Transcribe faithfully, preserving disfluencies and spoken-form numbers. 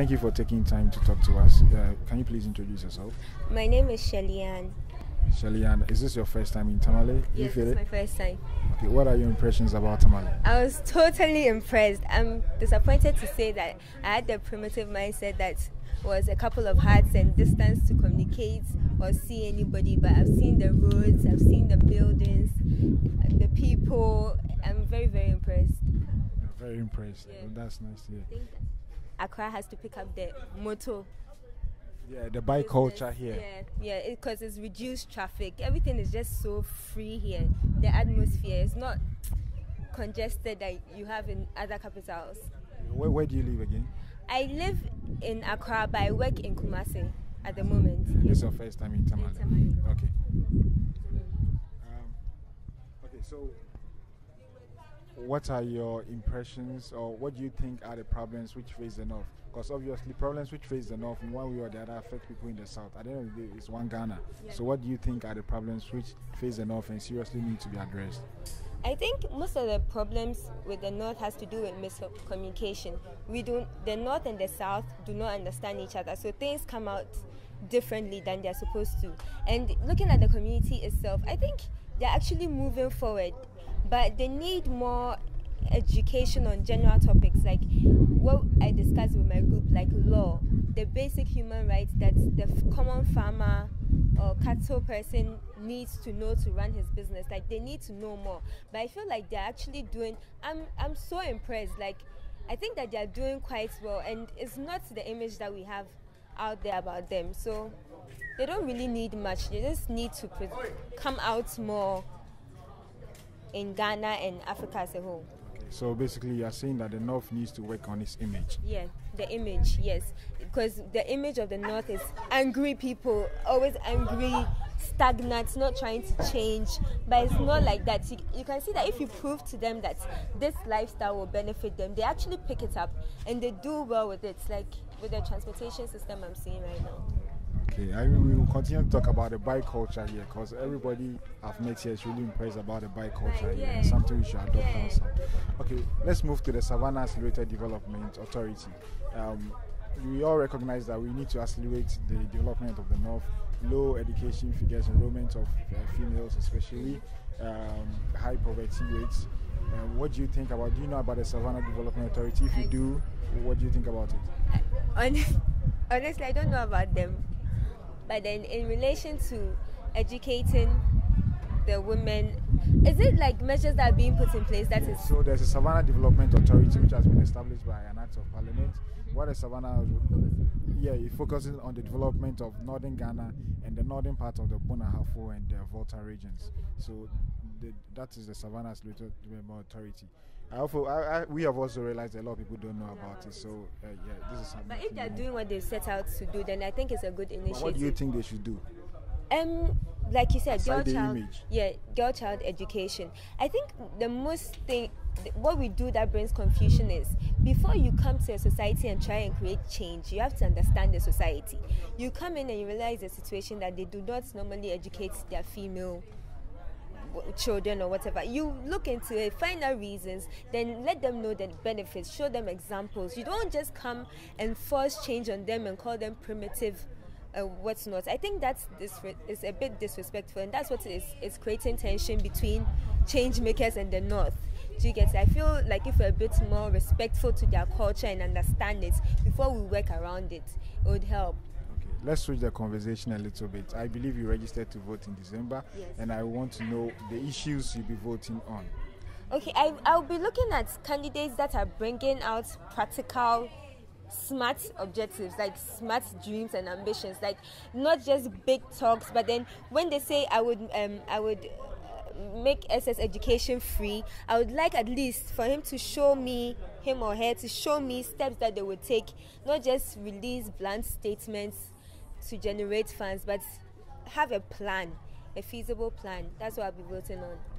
Thank you for taking time to talk to us. Uh, can you please introduce yourself? My name is Shellyann. Shellyann, is this your first time in Tamale? Yes, it's my first time. Okay, what are your impressions about Tamale? I was totally impressed. I'm disappointed to say that I had the primitive mindset that was a couple of hearts and distance to communicate or see anybody, but I've seen the roads, I've seen the buildings, the people. I'm very, very impressed. You're very impressed. Yeah. Well, that's nice to hear. I think Accra has to pick up the motto. Yeah, the bike culture here. Yeah, yeah, because it, it's reduced traffic. Everything is just so free here. The atmosphere is not congested that you have in other capitals. Where, where do you live again? I live in Accra, but I work in Kumasi at the moment. This is your first time in Tamale? In Tamale. Okay. Um, okay, so what are your impressions, or what do you think are the problems which face the North? Because obviously problems which face the North in one way or the other affect people in the South. At the end of the day, it's one Ghana. Yeah. So what do you think are the problems which face the North and seriously need to be addressed? I think most of the problems with the North has to do with miscommunication. We don't, the North and the South do not understand each other, so things come out differently than they're supposed to. And looking at the community itself, I think they're actually moving forward, but they need more education on general topics like what I discussed with my group, like law, the basic human rights that the common farmer or cattle person needs to know to run his business. Like, they need to know more, but I feel like they're actually doing, I'm, I'm so impressed. Like, I think that they're doing quite well, and it's not the image that we have out there about them, so they don't really need much. They just need to come out more in Ghana and Africa as a whole. So basically you are saying that the North needs to work on its image? Yeah, the image, yes. Because the image of the North is angry people, always angry, stagnant, not trying to change. But it's not like that. You, you can see that if you prove to them that this lifestyle will benefit them, they actually pick it up and they do well with it, like with the transportation system I'm seeing right now. Okay, I mean, we will continue to talk about the bike culture here, because everybody I've met here is really impressed about the bike culture right, here, yeah. And something we should adopt yeah. also. Okay, let's move to the Savannah Accelerated Development Authority. Um, we all recognize that we need to accelerate the development of the North. Low education figures, enrollment of uh, females especially, um, high poverty rates. Uh, what do you think about, do you know about the Savannah Development Authority? If you do, what do you think about it? I, honestly, I don't know about them. But then in relation to educating the women, is it like measures that are being put in place that yeah, is... So there's a Savannah Development Authority which has been established by an act of parliament. Mm-hmm. What is Savannah? Yeah, it focuses on the development of northern Ghana and the northern part of the Bonahafo and the Volta regions. So the, that is the Savannah Accelerated Development Authority. I also, I, I, we have also realized that a lot of people don't know about it, so uh, yeah, this is something. But if they're doing what they set out to do, then I think it's a good initiative. But what do you think they should do? Um, like you said, girl child, yeah, girl child education. I think the most thing, th what we do that brings confusion is before you come to a society and try and create change, you have to understand the society. You come in and you realize the situation that they do not normally educate their female children or whatever. You look into it, find out reasons, then let them know the benefits, show them examples. You don't just come and force change on them and call them primitive uh, what's not. I think that's is a bit disrespectful, and that's what it is. It's creating tension between change makers and the North. Do you get it? I feel like if we're a bit more respectful to their culture and understand it before we work around it, it would help. Let's switch the conversation a little bit. I believe you registered to vote in December, yes. And I want to know the issues you'll be voting on. Okay, I, I'll be looking at candidates that are bringing out practical, smart objectives, like smart dreams and ambitions, like not just big talks, but then when they say I would, um, I would uh, make S S education free, I would like at least for him to show me him or her to show me steps that they would take, not just release blunt statements to generate funds, but have a plan, a feasible plan. That's what I'll be voting on.